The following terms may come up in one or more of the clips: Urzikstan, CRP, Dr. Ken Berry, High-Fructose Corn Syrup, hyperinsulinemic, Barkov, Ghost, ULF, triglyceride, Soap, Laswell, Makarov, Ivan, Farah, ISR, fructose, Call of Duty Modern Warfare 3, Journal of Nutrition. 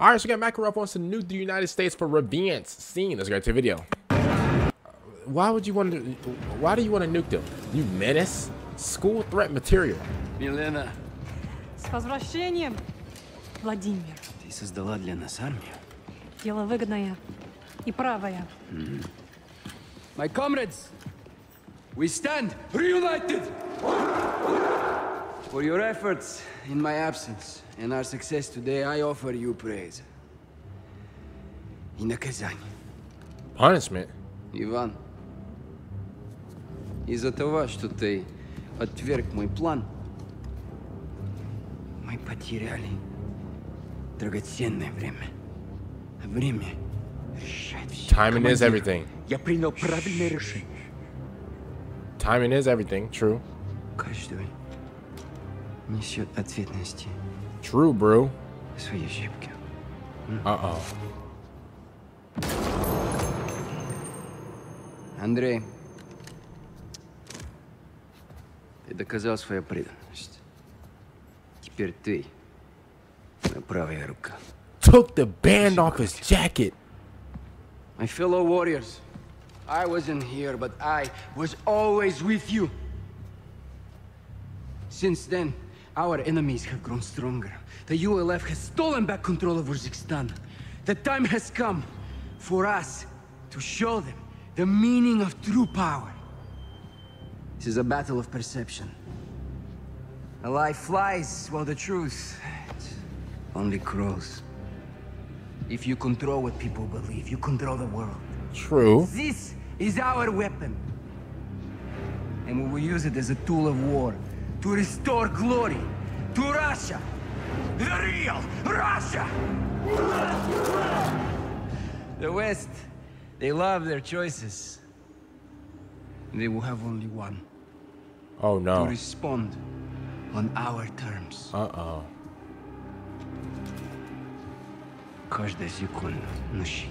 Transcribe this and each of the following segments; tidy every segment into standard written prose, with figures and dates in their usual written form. All right, so we got Makarov wants to nuke the United States for revenge. Scene. Let's go to the video. Why would you want to? Why do you want to nuke them? You menace. School threat material. Milena. С возвращением, Владимир. Ты создала для нас армию. Дело выгодное и правое. My comrades, we stand reunited for your efforts in my absence and our success today. I offer you praise. И наказание. Punishment. Иван, из-за того, что ты отверг мой план, мы потеряли драгоценное время. Время решает все. Timing is everything. Я принял правильное решение. Timing is everything. True. Каждый несет ответственности. True, bro. Свои ошибки. Андрей, ты доказал свою преданность. Теперь ты моя правая рука. Took the band off his jacket. My fellow warriors, I wasn't here, but I was always with you. Since then, our enemies have grown stronger. The ULF has stolen back control of Urzikstan. The time has come for us to show them the meaning of true power. This is a battle of perception. A lie flies while the truth only crawls. If you control what people believe, you control the world. True. This is our weapon. And we will use it as a tool of war to restore glory to Russia. The real Russia! The West, they love their choices. They will have only one. Oh no. To respond on our terms. Uh-oh. Каждая секунда на счету.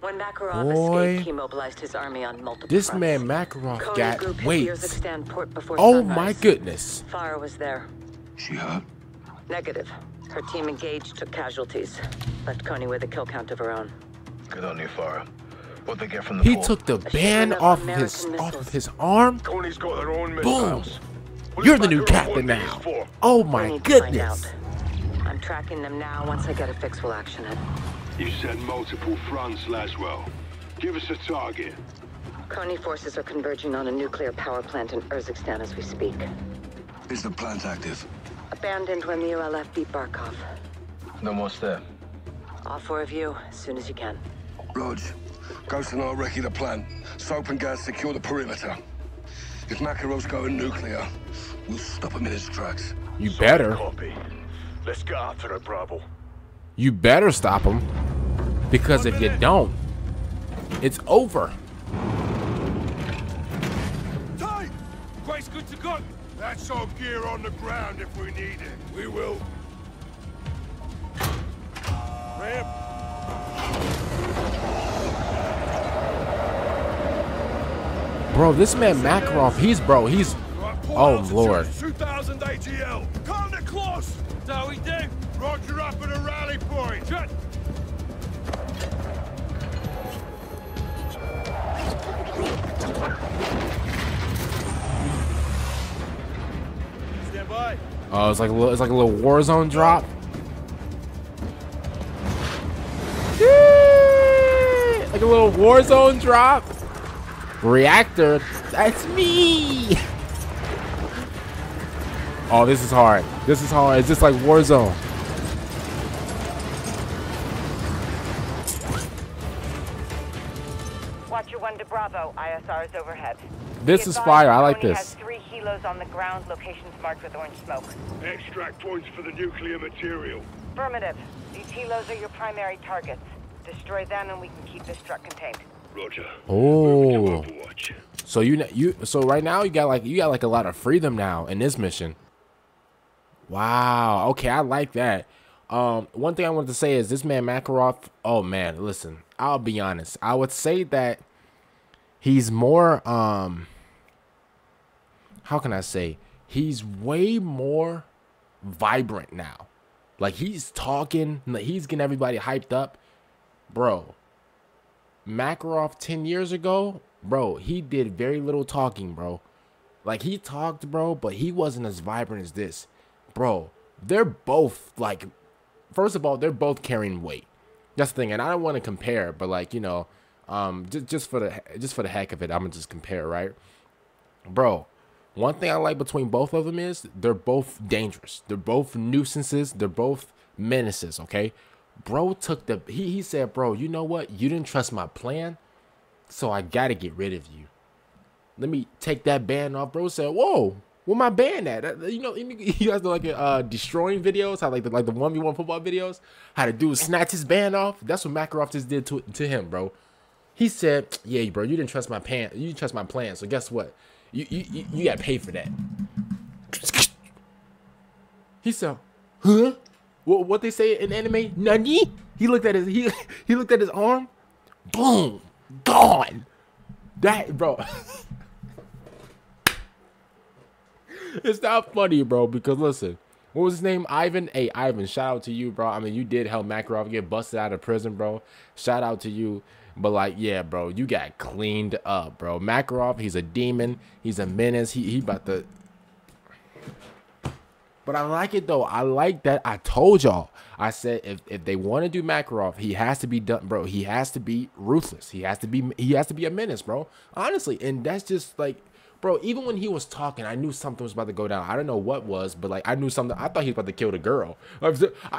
When Makarov escaped, he mobilized his army on multiple fronts. This man Makarov got weight. Oh my goodness. Farah was there. She hurt? Negative. Her team engaged, took casualties. Left Coney with a kill count of her own. Good on you, Farah. What they get from the He took the band off his arm. Coney's got their own missiles. Boom. You're the new captain now. Oh my goodness. I'm tracking them now. Once I get a fix, we'll action it. You said multiple fronts, Laswell. Give us a target. Coney forces are converging on a nuclear power plant in Urzikstan as we speak. Is the plant active? Abandoned when the ULF beat Barkov. Then what's there? All four of you, as soon as you can. Raj, Ghost and I recce the plant. Soap and gas secure the perimeter. If Makarov's going nuclear, we'll stop him in his tracks. You better. Let's go after a Bravo. You better stop him, because if you don't, it's over. Time. Grace, good to go. That's our gear on the ground if we need it. We will. Ramp. Bro, this man Makarov, he's oh lord. 2000 ATL. Come to close. How we do? Roger up at a rally point. Stand by. Oh, it's like a little Warzone drop. Yeah, like a little Warzone drop. Reactor, that's me. Oh, this is hard. This is hard. It's just like Warzone. Watcher 1 to Bravo. ISR is overhead. This is fire. I like this. Has 3 kilos on the ground. Locations marked with orange smoke. Extract points for the nuclear material. Affirmative. These kilos are your primary targets. Destroy them, and we can keep this truck contained. Roger. Oh, so so right now you got like a lot of freedom now in this mission. Wow. Okay, I like that. One thing I wanted to say is this man Makarov. Oh man, listen. I'll be honest. I would say that he's more. How can I say? he's way more vibrant now. Like, he's talking, he's getting everybody hyped up. Bro, Makarov 10 years ago, bro, he did very little talking, bro. Like, he talked, bro, but he wasn't as vibrant as this. Bro, they're both, like, first of all, they're both carrying weight. That's the thing, and I don't want to compare, but, like, you know, just for the heck of it, I'm going to just compare, right? Bro, one thing I like between both of them is they're both dangerous. They're both nuisances. They're both menaces, okay? Bro took the, he said, bro, you know what? You didn't trust my plan, so I got to get rid of you. Let me take that ban off. Bro said, whoa, where my ban at? You know, you guys know, like, destroying videos, how like the 1v1 football videos, how the dude snatched his ban off. That's what Makarov just did to him, bro. He said, yeah, bro, you didn't trust my plan. You didn't trust my plan. So guess what? You got paid for that. He said, huh? What they say in anime? Nani? He looked at his he looked at his arm. Boom, gone. That, bro. It's not funny, bro, because listen, what was his name? Ivan. Hey, Ivan, shout out to you, bro. I mean, you did help Makarov get busted out of prison, bro. Shout out to you. But, like, yeah, bro, you got cleaned up, bro. Makarov, he's a demon. He's a menace. He about to. But I like it, though. I like that. I told y'all. I said if they want to do Makarov, he has to be done, bro. He has to be ruthless. He has to be a menace, bro. Honestly, and that's just, like, bro, even when he was talking, I knew something was about to go down. I don't know what was, but, like, I knew something. I thought he was about to kill the girl. I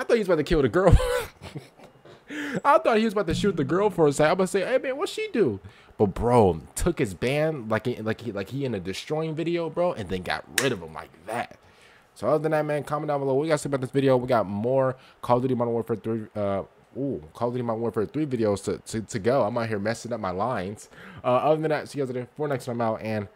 thought he was about to kill the girl. I thought he was about to shoot the girl for a second. I'm gonna say, hey man, what'd she do? But bro, took his ban like he in a destroying video, bro, and then got rid of him like that. So other than that, man, comment down below what you guys think about this video. We got more Call of Duty Modern Warfare 3 Call of Duty Modern Warfare 3 videos to go. I'm out here messing up my lines. Other than that, see you guys later. For next time out, and